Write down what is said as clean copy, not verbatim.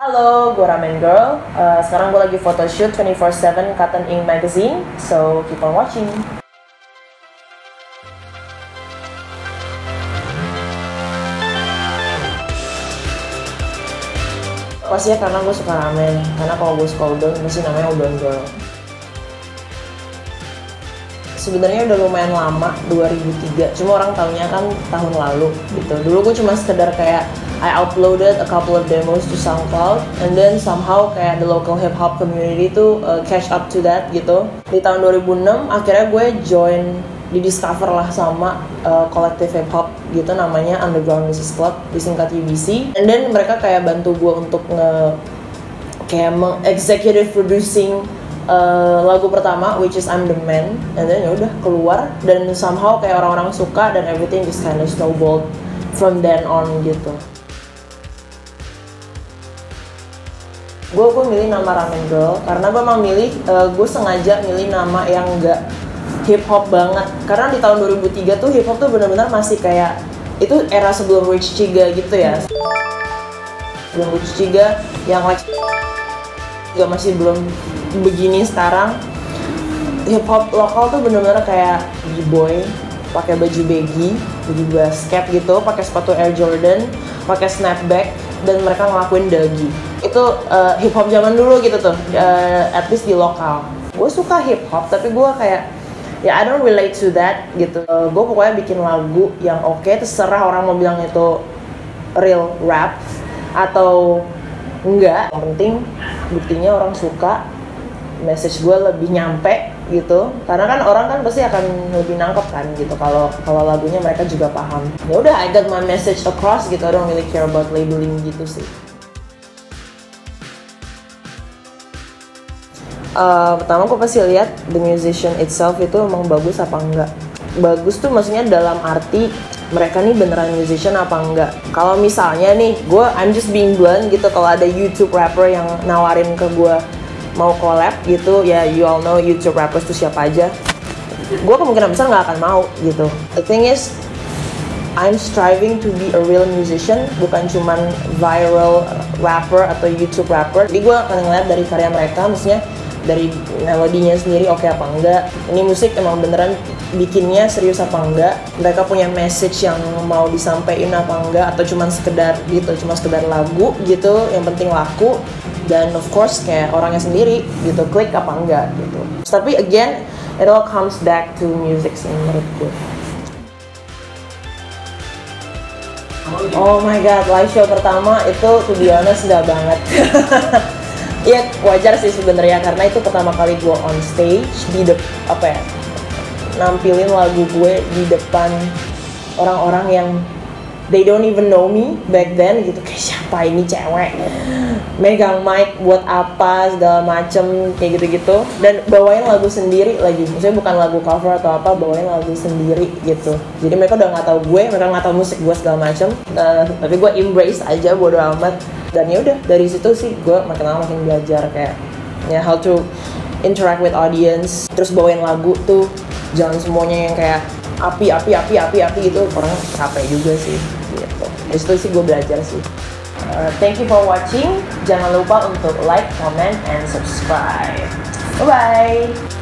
Halo, gue Ramengvrl. Sekarang gue lagi photoshoot 24/7 Cotton Ink Magazine, so keep on watching. Pastinya karena gue suka ramen, karena kalau gue suka udon, pasti namanya udon girl. Sebenarnya udah lumayan lama, 2003, cuma orang tahunya kan tahun lalu gitu. Dulu gue cuma sekedar kayak I uploaded a couple of demos to SoundCloud, and then somehow kayak the local hip hop community tuh catch up to that gitu. Di tahun 2006 akhirnya gue join, didiscover lah sama kolektif hip hop gitu, namanya Underground Music Club, disingkat UBC. And then mereka kayak bantu gue untuk executive producing lagu pertama, which is I'm the Man, and then yaudah keluar, dan somehow kayak orang-orang suka, dan everything just kind of snowballed from then on gitu. Gue milih nama Ramengvrl karena gue emang milih, gue sengaja milih nama yang gak hip hop banget, karena di tahun 2003 tuh hip hop tuh benar-benar masih kayak, itu era sebelum Rich Chigga gitu ya, sebelum Rich Chigga yang juga masih belum begini sekarang. Hip hop lokal tuh benar-benar kayak b-boy pakai baju baggy, baju basket gitu, pakai sepatu Air Jordan, pakai snapback, dan mereka ngelakuin dagi. Itu hip hop zaman dulu gitu tuh, at least di lokal. Gue suka hip hop, tapi gue kayak ya I don't relate to that gitu. Gue pokoknya bikin lagu yang oke, terserah orang mau bilang itu real rap atau enggak. Yang penting buktinya orang suka, message gue lebih nyampe gitu. Karena kan orang kan pasti akan lebih nangkep kan gitu kalau lagunya mereka juga paham. Ya udah, I got my message across gitu. I don't really care about labeling gitu sih. Pertama gue pasti lihat the musician itself itu emang bagus apa enggak. Bagus tuh maksudnya dalam arti mereka nih beneran musician apa enggak. Kalau misalnya nih, I'm just being blunt gitu, kalau ada YouTube rapper yang nawarin ke gue mau collab gitu, ya you all know YouTube rappers tuh siapa aja, gue kemungkinan besar nggak akan mau gitu. The thing is, I'm striving to be a real musician, bukan cuman viral rapper atau YouTube rapper. Jadi gue akan ngeliat dari karya mereka, maksudnya dari melodinya sendiri oke apa enggak. Ini musik emang beneran bikinnya serius apa enggak. Mereka punya message yang mau disampaikan apa enggak, atau cuman sekedar gitu, cuma sekedar lagu gitu, yang penting laku. Dan of course kayak orangnya sendiri gitu, klik apa enggak gitu. Tapi again, it all comes back to music sih menurut gue. Oh my god, live show pertama itu to be honest enggak banget. Ya wajar sih sebenarnya, karena itu pertama kali gue on stage nampilin lagu gue di depan orang-orang yang they don't even know me back then gitu, kayak siapa ini cewek megang mic buat apa segala macem kayak gitu-gitu, dan bawain lagu sendiri lagi, maksudnya bukan lagu cover atau apa, bawain lagu sendiri gitu. Jadi mereka udah nggak tahu gue, mereka nggak tahu musik gue segala macem, tapi gue embrace aja bodo amat. Dan ya udah dari situ sih gue makin lama makin belajar kayak ya how to interact with audience, terus bawain lagu tuh jangan semuanya yang kayak api gitu, orang capek juga sih gitu. Dari situ sih gue belajar sih. Thank you for watching. Jangan lupa untuk like, comment, and subscribe. Bye-bye!